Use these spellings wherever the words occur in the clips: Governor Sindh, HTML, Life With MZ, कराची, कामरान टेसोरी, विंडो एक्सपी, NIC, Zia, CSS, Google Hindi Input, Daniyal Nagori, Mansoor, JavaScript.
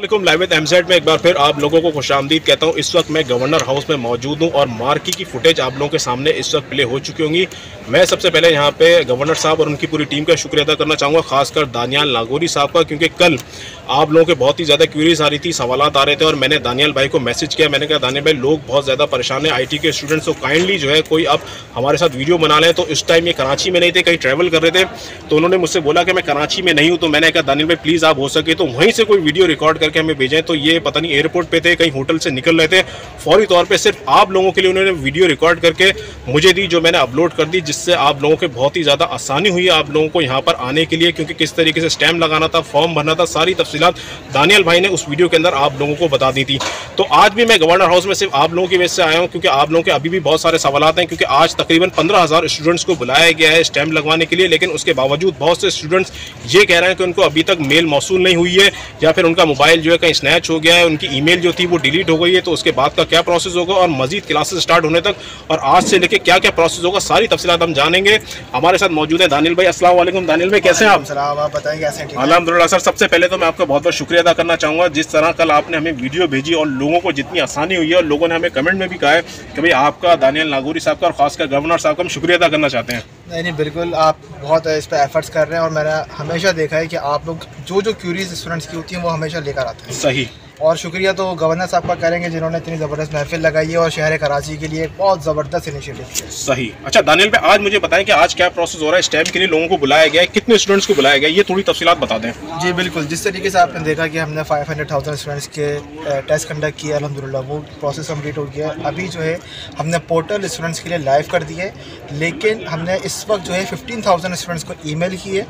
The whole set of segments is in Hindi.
वालेकुम, लाइव विद एमजेड में एक बार फिर आप लोगों को खुशामदीद कहता हूँ। इस वक्त मैं गवर्नर हाउस में मौजूद हूँ और मार्की की फुटेज आप लोगों के सामने इस वक्त प्ले हो चुकी होंगी। मैं सबसे पहले यहाँ पे गवर्नर साहब और उनकी पूरी टीम का शुक्रिया अदा करना चाहूँगा, खासकर दानियाल नागोरी साहब का, क्योंकि कल आप लोगों के बहुत ही ज़्यादा क्यूरीज आ रही थी, सवाल आ रहे थे और मैंने दानियाल भाई को मैसेज किया। मैंने कहा दानियाल भाई लोग बहुत ज़्यादा परेशान है IT के स्टूडेंट्स, तो काइंडली जो है कोई आप हमारे साथ वीडियो बना लें। तो इस टाइम ये कराची में नहीं थे, कहीं ट्रैवल कर रहे थे, तो उन्होंने मुझसे बोला कि मैं कराची में नहीं हूँ। तो मैंने कहा दानियाल भाई प्लीज़ आप हो सके तो वहीं से कोई वीडियो रिकॉर्ड करके हमें भेजें। तो ये पता नहीं एयरपोर्ट पे थे, कहीं होटल से निकल रहे थे, फौरी तौर पे सिर्फ आप लोगों के लिए उन्होंने वीडियो रिकॉर्ड करके मुझे दी, जो मैंने अपलोड कर दी, जिससे आप लोगों के बहुत ही ज़्यादा आसानी हुई है आप लोगों को यहाँ पर आने के लिए, क्योंकि किस तरीके से स्टैम्प लगाना था, फॉर्म भरना था, सारी तफसीलात दानियाल भाई ने उस वीडियो के अंदर आप लोगों को बता दी थी। तो आज भी मैं गवर्नर हाउस में सिर्फ आप लोगों की वजह से आया हूँ, क्योंकि आप लोगों के अभी भी बहुत सारे सवाल हैं, क्योंकि आज तकरीबन 15,000 स्टूडेंट्स को बुलाया गया है स्टैम्प लगवाने के लिए, लेकिन उसके बावजूद बहुत से स्टूडेंट्स ये कह रहे हैं कि उनको अभी तक मेल मौसूल नहीं हुई है, या फिर उनका मोबाइल जो है कहीं स्नैच हो गया है, उनकी ईमेल जो थी वो डिलीट हो गई है। तो उसके बाद का क्या प्रोसेस होगा और मजीद क्लासेस स्टार्ट होने तक और आज से लेके क्या क्या प्रोसेस होगा, सारी तफसीलात हम जानेंगे। हमारे साथ मौजूद है दानियाल भाई। अस्सलाम वालेकुम दानियाल भाई, कैसे हैं आप? बताएं कैसे हैं? अल्हम्दुलिल्लाह सर, सबसे पहले तो मैं आपका बहुत बहुत शुक्रिया अदा करना चाहूँगा, जिस तरह कल आपने हमें वीडियो भेजी और लोगों को जितनी आसानी हुई है, और लोगों ने हमें कमेंट में भी कहा है कि भाई आपका, दानियाल नागोरी साहब का और खासकर गवर्नर साहब का हम शुक्रिया अदा करना चाहते हैं। नहीं, बिल्कुल आप बहुत इस पर एफर्ट्स कर रहे हैं और मैंने हमेशा देखा है कि आप लोग जो जो क्यूरीज स्टूडेंट्स की होती हैं वो हमेशा लेकर आते हैं। सही। और शुक्रिया तो गवर्नर साहब का करेंगे जिन्होंने इतनी ज़बरदस्त महफिल लगाई है और शहर कराची के लिए बहुत ज़बरदस्त इनिशिएटिव है। सही। अच्छा दानियाल भाई, आज मुझे बताएं कि आज क्या प्रोसेस हो रहा है, स्टैम्प के लिए लोगों को बुलाया गया है, कितने स्टूडेंट्स को बुलाया गया है, ये थोड़ी तफसीलात बता दें। जी बिल्कुल, जिस तरीके से आपने देखा कि हमने 500,000 स्टूडेंट्स के टेस्ट कंडक्ट किया, अल्हम्दुलिल्लाह वो प्रोसेस कम्प्लीट हो गया। अभी जो है हमने पोर्टल स्टूडेंट्स के लिए लाइव कर दिए, लेकिन हमने इस वक्त जो है 15,000 स्टूडेंट्स को ईमेल किए,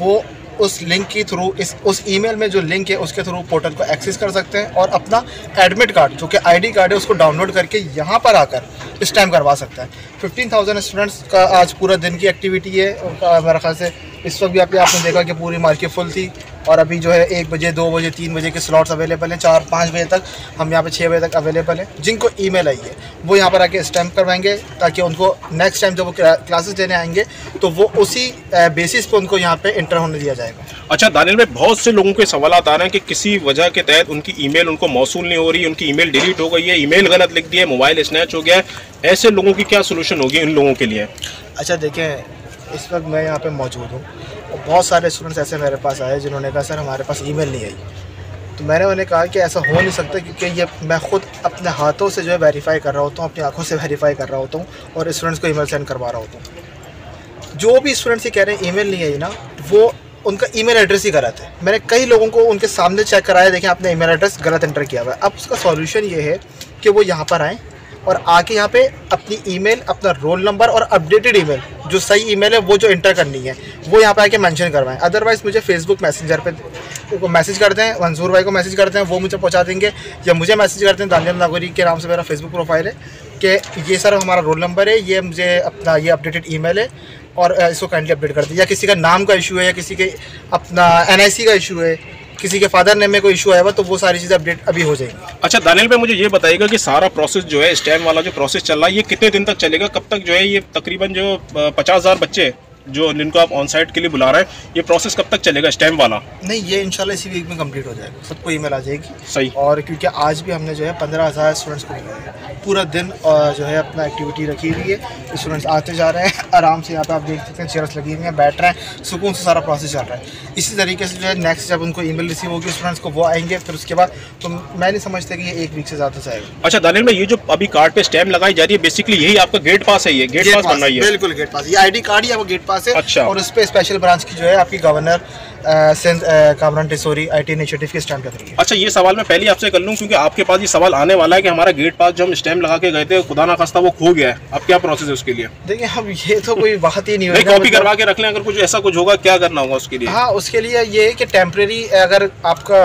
वो उस लिंक के थ्रू, उस ईमेल में जो लिंक है उसके थ्रू पोर्टल को एक्सेस कर सकते हैं और अपना एडमिट कार्ड जो कि आईडी कार्ड है उसको डाउनलोड करके यहाँ पर आकर स्टैम्प करवा सकते हैं। 15,000 स्टूडेंट्स का आज पूरा दिन की एक्टिविटी है उनका। मेरे ख्याल से इस वक्त भी आपने देखा कि पूरी मार्केट फुल थी और अभी जो है 1 बजे, 2 बजे, 3 बजे के स्लॉट्स अवेलेबल हैं, 4-5 बजे तक, हम यहाँ पे 6 बजे तक अवेलेबल हैं। जिनको ईमेल आई है वो यहाँ पर आके स्टैम्प करवाएंगे, ताकि उनको नेक्स्ट टाइम जब वो क्लासेस लेने आएंगे तो वो उसी बेसिस पर उनको यहाँ पे इंटर होने दिया जाएगा। अच्छा दानियाल भाई, बहुत से लोगों के सवाल आ रहे हैं कि किसी वजह के तहत उनकी ईमेल उनको मौसूल नहीं हो रही, उनकी ईमेल डिलीट हो गई है, ईमेल गलत लिख दी है, मोबाइल स्नैच हो गया है, ऐसे लोगों की क्या सोल्यूशन होगी उन लोगों के लिए? अच्छा देखें, इस वक्त मैं यहाँ पे मौजूद हूँ और बहुत सारे स्टूडेंट्स ऐसे मेरे पास आए जिन्होंने कहा सर हमारे पास ईमेल नहीं आई। तो मैंने उन्हें कहा कि ऐसा हो नहीं सकता, क्योंकि ये मैं खुद अपने हाथों से जो है वेरीफाई कर रहा होता हूँ, अपनी आंखों से वेरीफाई कर रहा होता हूँ और स्टूडेंट्स को ईमेल सेंड करवा रहा होता हूँ। जो भी स्टूडेंट्स ये कह रहे हैं ईमेल नहीं आई ना, वो उनका ईमेल एड्रेस ही गलत है। मैंने कई लोगों को उनके सामने चेक कराया, देखें आपने ईमेल एड्रेस गलत एंटर किया हुआ है। अब उसका सॉल्यूशन ये है कि वो यहाँ पर आएँ और आके यहाँ पे अपनी ईमेल, अपना रोल नंबर और अपडेटेड ईमेल, जो सही ईमेल है वो जो इंटर करनी है वो यहाँ पे आके मेंशन करवाएं। अदरवाइज़ मुझे फेसबुक मैसेंजर पे मैसेज करते हैं, मंसूर भाई को मैसेज करते हैं, वो मुझे पहुँचा देंगे, या मुझे मैसेज करते हैं, दानियाल नागोरी के नाम से मेरा फेसबुक प्रोफाइल है, कि ये सर हमारा रोल नंबर है, ये मुझे अपना ये अपडेटेड ईमेल है और इसको काइंडली अपडेट कर दें। या किसी का नाम का इशू है, या किसी के अपना NIC का इशू है, किसी के फादर नेम में कोई इशू आया हुआ, तो वो सारी चीज़ें अपडेट अभी हो जाएंगी। अच्छा दानियाल भाई, मुझे ये बताइएगा कि सारा प्रोसेस जो है, स्टैम्प वाला जो प्रोसेस चल रहा है, ये कितने दिन तक चलेगा, कब तक जो है ये तकरीबन जो 50,000 बच्चे जो जिनको आप ऑन साइट के लिए बुला रहे हैं, ये प्रोसेस कब तक चलेगा स्टैम्प वाला? नहीं, ये इंशाल्लाह इसी वीक में कंप्लीट हो जाएगा, सबको ईमेल आ जाएगी। सही। और क्योंकि आज भी हमने जो है 15,000 स्टूडेंट्स को बुलाया है, पूरा दिन जो है अपना एक्टिविटी रखी हुई है, स्टूडेंट्स आते जा रहे हैं आराम से, यहाँ पर आप देख सकते हैं चेयर्स लगी हुई हैं, बैठ रहे हैं सुकून से, सारा प्रोसेस चल रहा है। इसी तरीके से जो है नेक्स्ट जब उनको ईमेल रिसीव होगी स्टूडेंट्स को, वो आएंगे, फिर उसके बाद तो मैं नहीं समझता कि ये 1 वीक से ज़्यादा जाएगा। अच्छा दानियाल भाई, ये जो अभी कार्ड पर स्टैम्प लगाई जा रही है, बेसिकली यही आपका गेट पास है, ये गेट पास बनना है? बिल्कुल, गेट पास, ये ID कार्ड ही आपको गेट पास है। अच्छा। और उस पर स्पेशल ब्रांच की जो है आपकी governor Sindh कामरान टेसोरी IT initiative के स्टैम्प कर रही है। अच्छा, ये सवाल मैं पहले आपसे कर लूँ, क्योंकि आपके पास ये सवाल आने वाला है कि हमारा गेट पास जो हम स्टैम्प लगा के गए थे, खुदा ना खास्ता वो खो गया है, अब क्या प्रोसेस है उसके लिए? देखिए हम, ये तो कोई बात ही नहीं होगी, कॉपी करवा के रख लें, अगर कुछ ऐसा कुछ होगा क्या करना होगा उसके लिए? हाँ, उसके लिए ये है कि टेम्प्रेरी अगर आपका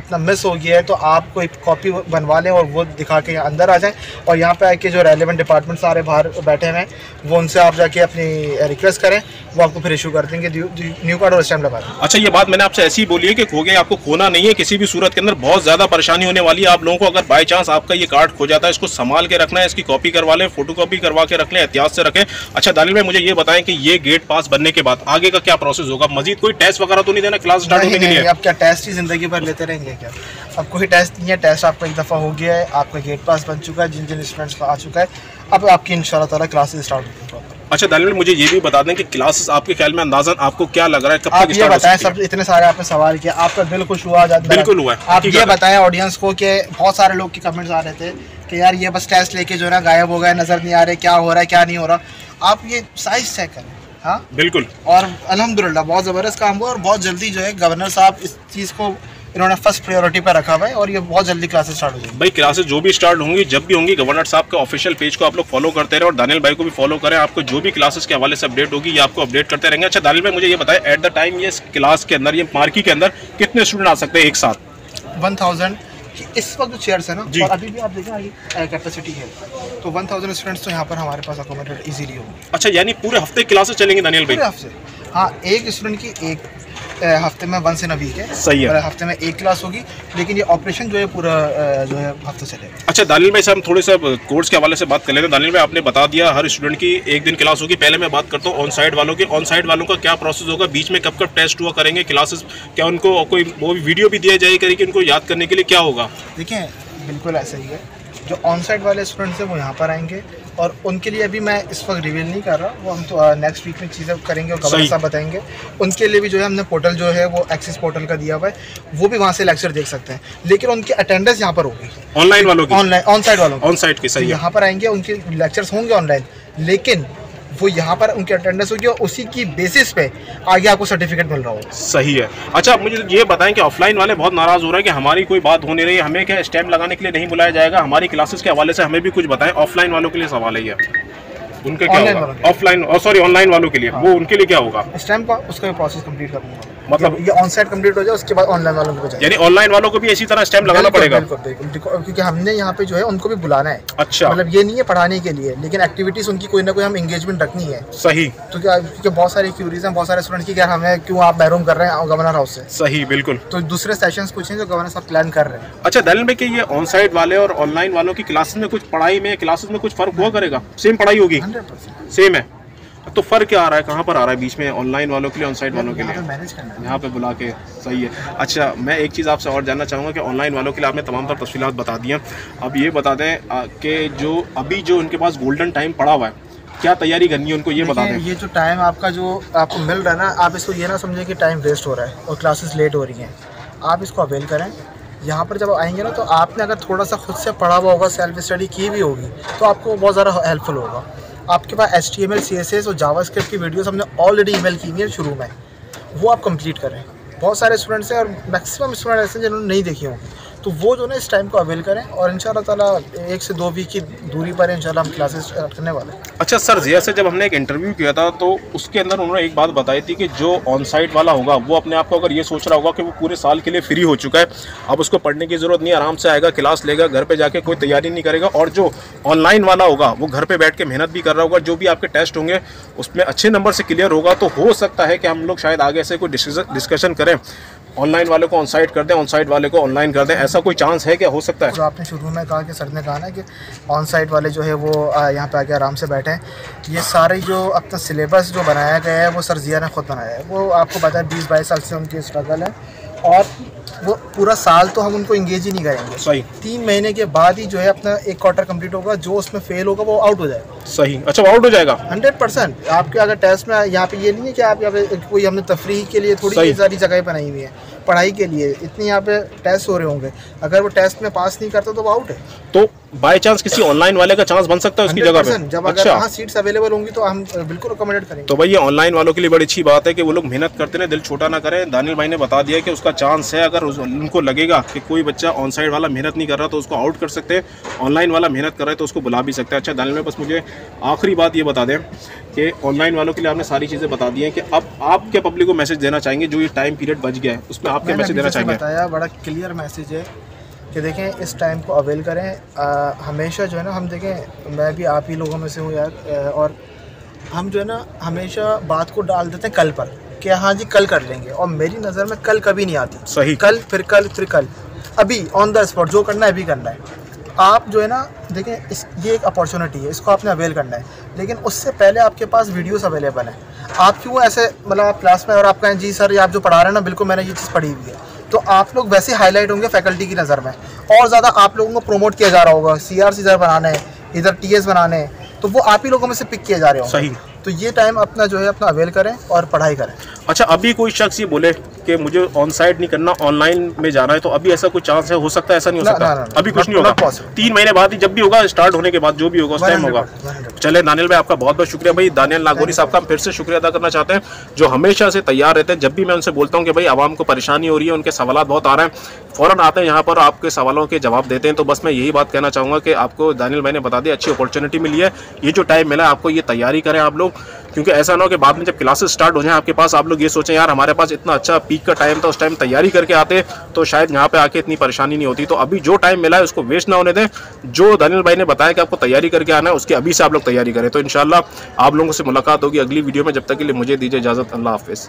अपना मिस हो गया है तो आप कोई कॉपी बनवा लें और वो दिखा के अंदर आ जाएँ, और यहाँ पर आके जो रेलिवेंट डिपार्टमेंट सारे बाहर बैठे हुए हैं, वो उनसे आप जाके अपनी रिक्वेस्ट करें, वो आपको फिर इशू कर देंगे न्यू कार्ड और स्टैम्प लगा। अच्छा ये बात मैंने आपसे ऐसी बोली है कि खो गए, आपको खोना नहीं है किसी भी सूरत के अंदर, बहुत ज़्यादा परेशानी होने वाली है आप लोगों को। अगर बाय चांस आपका ये कार्ड खो जाता है, इसको संभाल के रखना है, इसकी कॉपी करवा लें, फोटो कॉपी करवा के रख लें, एहतियात से रखें। अच्छा दानियल भाई मुझे ये बताएं कि ये गेट पास बनने के बाद आगे का क्या प्रोसेस होगा, मजीद कोई टेस्ट वगैरह तो नहीं देना क्लास स्टार्ट होने के लिए? आप क्या टेस्ट ही ज़िंदगी भर लेते रहेंगे क्या? अब कोई टेस्ट नहीं है, टेस्ट आपका एक दफ़ा हो गया है, आपका गेट पास बन चुका है, जिन जिन स्टूडेंट्स का आ चुका है, अब आपकी इंशाल्लाह ताला क्लासेस स्टार्ट होगी प्रॉपर। अच्छा दानियल मुझे ये भी बता दें कि क्लासेस आपके ख्याल में अंदाजन आपको क्या लग रहा है, कब तक स्टार्ट होगा? बताएं, सब इतने सारे आपने सवाल किया, आपका दिल खुश हुआ आजाद? बिल्कुल हुआ। आप ये बताएं ऑडियंस को कि बहुत सारे लोग के कमेंट्स आ रहे थे कि यार ये बस टेस्ट लेके जो ना गायब हो गए, नज़र नहीं आ रहे, क्या हो रहा है क्या नहीं हो रहा। आप ये साइज चेक करें। हाँ बिल्कुल, और अल्हम्दुलिल्लाह बहुत ज़बरदस्त काम हुआ और बहुत जल्दी जो है गवर्नर साहब इस चीज़ को इन्होंने फर्स्ट प्रायोरिटी पर रखा हुआ है और ये बहुत जल्दी क्लासेस स्टार्ट हो जाएगी। भाई क्लासेस जो भी स्टार्ट होंगी, जब भी होंगी, गवर्नर साहब के ऑफिशियल पेज को आप लोग फॉलो करते रहे और दानियल भाई को भी फॉलो करें, आपको जो भी क्लासेस के हवाले से अपडेट होगी ये आपको अपडेट करते रहेंगे। अच्छा दानियल भाई मुझे ये बताएं एट द टाइम ये क्लास के अंदर, ये मार्की के अंदर कितने स्टूडेंट आ सकते हैं एक साथ? 1000 इस वक्त जो चेयर्स है ना, और अभी भी आप देखें आगे कैपेसिटी है तो 1000 स्टूडेंट्स तो यहाँ पर हमारे पास अकोमोडेट इजीली होंगे। अच्छा यानी पूरे हफ्ते क्लासेस चलेंगी दानियल भाई? पूरे हफ्ते, हाँ। एक स्टूडेंट की एक हफ्ते में वंस इन अ वीक है, सही है, हफ्ते में एक क्लास होगी, लेकिन ये ऑपरेशन जो है पूरा जो है हफ्ते चलेगा। अच्छा दानियल भाई साहब थोड़े सा कोर्स के हवाले से बात कर लेते हैं। दानियल भाई आपने बता दिया हर स्टूडेंट की एक दिन क्लास होगी, पहले मैं बात करता हूँ ऑन साइड वालों की, ऑन साइड वालों का क्या प्रोसेस होगा, बीच में कब कब टेस्ट हुआ करेंगे, क्लासेस क्या उनको कोई वो वीडियो भी दिया जाए करेगी उनको याद करने के लिए, क्या होगा? देखिए बिल्कुल ऐसा ही है, जो ऑन साइड वाले स्टूडेंट्स हैं वो यहाँ पर आएंगे और उनके लिए अभी मैं इस वक्त रिवील नहीं कर रहा, वो हम तो नेक्स्ट वीक में चीज़ें करेंगे और गवर्नर साहब बताएंगे। उनके लिए भी जो है हमने पोर्टल जो है वो एक्सेस पोर्टल का दिया हुआ है, वो भी वहाँ से लेक्चर देख सकते हैं, लेकिन उनकी अटेंडेंस यहाँ पर होगी ऑनलाइन वालों की, ऑनलाइन ऑन साइड वालों की, ऑन साइड की, सही, यहाँ पर आएंगे, उनके लेक्चर्स होंगे ऑनलाइन, लेकिन वो यहाँ पर उनकी अटेंडेंस होगी और उसी की बेसिस पे आगे आपको सर्टिफिकेट मिल रहा होगा। सही है। अच्छा मुझे ये बताएं कि ऑफलाइन वाले बहुत नाराज़ हो रहे हैं कि हमारी कोई बात हो नहीं रही, हमें क्या स्टैम्प लगाने के लिए नहीं बुलाया जाएगा, हमारी क्लासेस के हवाले से हमें भी कुछ बताएं। ऑफलाइन वालों के लिए सवाल है, उनका क्या होगा? ऑफलाइन और सॉरी ऑनलाइन वालों के लिए, वो उनके लिए क्या होगा? स्टैम्प का उसका प्रोसेस कंप्लीट करना होगा, मतलब ये ऑन साइड कंप्लीट हो जाए उसके बाद ऑनलाइन वालों को, यानी ऑनलाइन वालों को भी इसी तरह स्टैम्प लगाना पड़ेगा? बिल्कुल, क्योंकि हमने यहाँ पे जो है उनको भी बुलाना है। अच्छा, मतलब ये नहीं है पढ़ाने के लिए, लेकिन एक्टिविटीज उनकी कोई ना कोई हम एंगेजमेंट रखनी है। सही, तो क्योंकि बहुत सारे क्यूरीज हैं, बहुत सारे स्टूडेंट की क्या हमें क्यों आप महरूम कर रहे हैं गवर्नर हाउस से। सही बिल्कुल, तो दूसरे सेशंस कुछ हैं जो गवर्नर साहब प्लान कर रहे हैं। अच्छा दानियल भाई की ये ऑन साइड वाले और ऑनलाइन वालों की क्लासेस में कुछ पढ़ाई में कुछ फर्क हुआ करेगा? सेम पढ़ाई होगी? 100% सेम है। तो फ़र्क क्या आ रहा है, कहाँ पर आ रहा है बीच में ऑनलाइन वालों के लिए, ऑन साइड वालों के लिए? मैनेज करना है यहाँ पे बुला के, सही है। अच्छा मैं एक चीज़ आपसे और जानना चाहूँगा कि ऑनलाइन वालों के लिए आपने तमाम तरह तफसीलात बता दी हैं, अब ये बता दें कि जो अभी जो उनके पास गोल्डन टाइम पड़ा हुआ है, क्या तैयारी करनी है उनको, ये बता दें। ये जो टाइम आपका जो आपको मिल रहा है ना, आप इसको ये ना समझें कि टाइम वेस्ट हो रहा है और क्लासेस लेट हो रही हैं, आप इसको अवेल करें। यहाँ पर जब आएंगे ना तो आपने अगर थोड़ा सा खुद से पढ़ा हुआ होगा, सेल्फ स्टडी की भी होगी, तो आपको बहुत ज़्यादा हेल्पफुल होगा। आपके पास HTML, CSS और JavaScript की वीडियोस हमने ऑलरेडी ईमेल की हुई है शुरू में, वो आप कंप्लीट करें। बहुत सारे स्टूडेंट्स हैं और मैक्सिमम स्टूडेंट ऐसे हैं जिन्होंने नहीं देखी होंगी, तो वो जो ना इस टाइम को अवेल करें और इंशाल्लाह ताला 1 से 2 वीक की दूरी पर इंशाल्लाह हम क्लासेस करने वाले हैं। अच्छा सर, ज़िया से जब हमने एक इंटरव्यू किया था तो उसके अंदर उन्होंने एक बात बताई थी कि जो ऑन साइट वाला होगा वो अपने आप को अगर ये सोच रहा होगा कि वो पूरे साल के लिए फ्री हो चुका है, अब उसको पढ़ने की ज़रूरत नहीं, आराम से आएगा, क्लास लेगा, घर पर जाके कोई तैयारी नहीं करेगा, और जो ऑनलाइन वाला होगा वो घर पर बैठ के मेहनत भी कर रहा होगा, जो भी आपके टेस्ट होंगे उसमें अच्छे नंबर से क्लियर होगा। तो हो सकता है कि हम लोग शायद आगे से कोई डिस्कशन करें, ऑनलाइन वाले को ऑन साइड कर दें, ऑन साइड वाले को ऑनलाइन कर दें, ऐसा कोई चांस है क्या, हो सकता है? तो आपने शुरू में कहा कि सर ने कहा ना कि ऑन साइड वाले जो है वो यहाँ पे आके आराम से बैठे हैं। ये सारे जो अपना सिलेबस जो बनाया गया है वो सर ज़िया ने खुद बनाया है, वो आपको पता है 20-22 साल से उनकी स्ट्रगल है, और वो पूरा साल तो हम उनको इंगेज ही नहीं करेंगे। सही, 3 महीने के बाद ही जो है अपना एक क्वार्टर कंप्लीट होगा, जो उसमें फेल होगा वो आउट हो जाएगा। सही, अच्छा वो आउट हो जाएगा 100%। आपके अगर टेस्ट में यहाँ पे ये नहीं है कि आप यहाँ पे कोई हमने तफरी के लिए थोड़ी सारी जगह बनाई हुई है पढ़ाई के लिए, इतने यहाँ पे टेस्ट हो रहे होंगे, अगर वो टेस्ट में पास नहीं करता तो वो आउट है। तो बाय चांस किसी ऑनलाइन वाले का चांस बन सकता है उसकी जगह पे, जब अगर वहाँ सीट्स अवेलेबल होंगी तो हम बिल्कुल रिकमेंड करेंगे। तो भाई ये ऑनलाइन वालों के लिए बड़ी अच्छी बात है कि वो लोग मेहनत करते रहे, दिल छोटा ना करें। दानियल भाई ने बता दिया कि उसका चांस है, अगर उनको लगेगा कि कोई बच्चा ऑन साइड वाला मेहनत नहीं कर रहा तो उसको आउट कर सकते हैं, ऑनलाइन वाला मेहनत कर रहा है तो उसको बुला भी सकते हैं। अच्छा दानियल भाई बस मुझे आखिरी बात ये बता दें कि ऑनलाइन वालों के लिए आपने सारी चीज़ें बता दी हैं, कि अब आप क्या पब्लिक को मैसेज देना चाहेंगे, जो ये टाइम पीरियड बच गया है उसमें आप क्या मैसेज देना चाहेंगे? बताया, बड़ा क्लियर मैसेज है कि देखें इस टाइम को अवेल करें। हमेशा जो है ना हम देखें, मैं भी आप ही लोगों में से हूँ यार, और हम जो है ना हमेशा बात को डाल देते हैं कल पर कि कि हाँ जी कल कर लेंगे, और मेरी नज़र में कल कभी नहीं आती। सही, कल फिर कल फिर कल, अभी ऑन द स्पॉट जो करना है अभी करना है। आप जो है ना देखें, ये एक अपॉर्चुनिटी है, इसको आपने अवेल करना है। लेकिन उससे पहले आपके पास वीडियोस अवेलेबल हैं। आप क्यों ऐसे, मतलब आप क्लास में और आप कहें जी सर ये आप जो पढ़ा रहे हैं ना बिल्कुल मैंने ये चीज़ पढ़ी हुई है, तो आप लोग वैसे हाईलाइट होंगे फैकल्टी की नज़र में, और ज़्यादा आप लोगों को प्रोमोट किया जा रहा होगा। CRC इधर बनाने हैं, इधर TS बनाने हैं, तो वो आप ही लोगों में से पिक किए जा रहे होंगे। सही, तो ये टाइम अपना जो है अपना अवेल करें और पढ़ाई करें। अच्छा, अभी कोई शख्स ये बोले कि मुझे ऑन साइट नहीं करना, ऑनलाइन में जाना है, तो अभी ऐसा कोई चांस है? हो सकता है, ऐसा नहीं हो सकता। अभी कुछ नहीं होगा, 3 महीने बाद ही जब भी होगा, स्टार्ट होने के बाद जो भी होगा उस टाइम होगा। चले दानियल भाई, आपका बहुत बहुत शुक्रिया भाई। दानियल नागोरी साहब का हम फिर से शुक्रिया अदा करना चाहते हैं, जो हमेशा से तैयार रहते हैं। जब भी मैं उनसे बोलता हूँ कि भाई आवाम को परेशानी हो रही है, उनके सवाल बहुत आ रहे हैं, फ़ौरन आते हैं यहाँ पर, आपके सवालों के जवाब देते हैं। तो बस मैं यही बात कहना चाहूँगा कि आपको दानियल भाई ने बता दिया, अच्छी अपॉर्चुनिटी मिली है, ये जो टाइम मिला आपको, ये तैयारी करें आप लोग, क्योंकि ऐसा ना हो कि बाद में जब क्लासेस स्टार्ट हो जाए आपके पास, आप लोग ये सोचें यार हमारे पास इतना अच्छा पीक का टाइम था, उस टाइम तैयारी करके आते तो शायद यहाँ पे आके इतनी परेशानी नहीं होती। तो अभी जो टाइम मिला है उसको वेस्ट ना होने दें। जो दानियल भाई ने बताया कि आपको तैयारी करके आना है, उसके अभी से आप लोग तैयारी करें। तो इंशाल्लाह आप लोगों से मुलाकात होगी अगली वीडियो में। जब तक के लिए मुझे दीजिए इजाज़त। अल्लाह हाफिज़।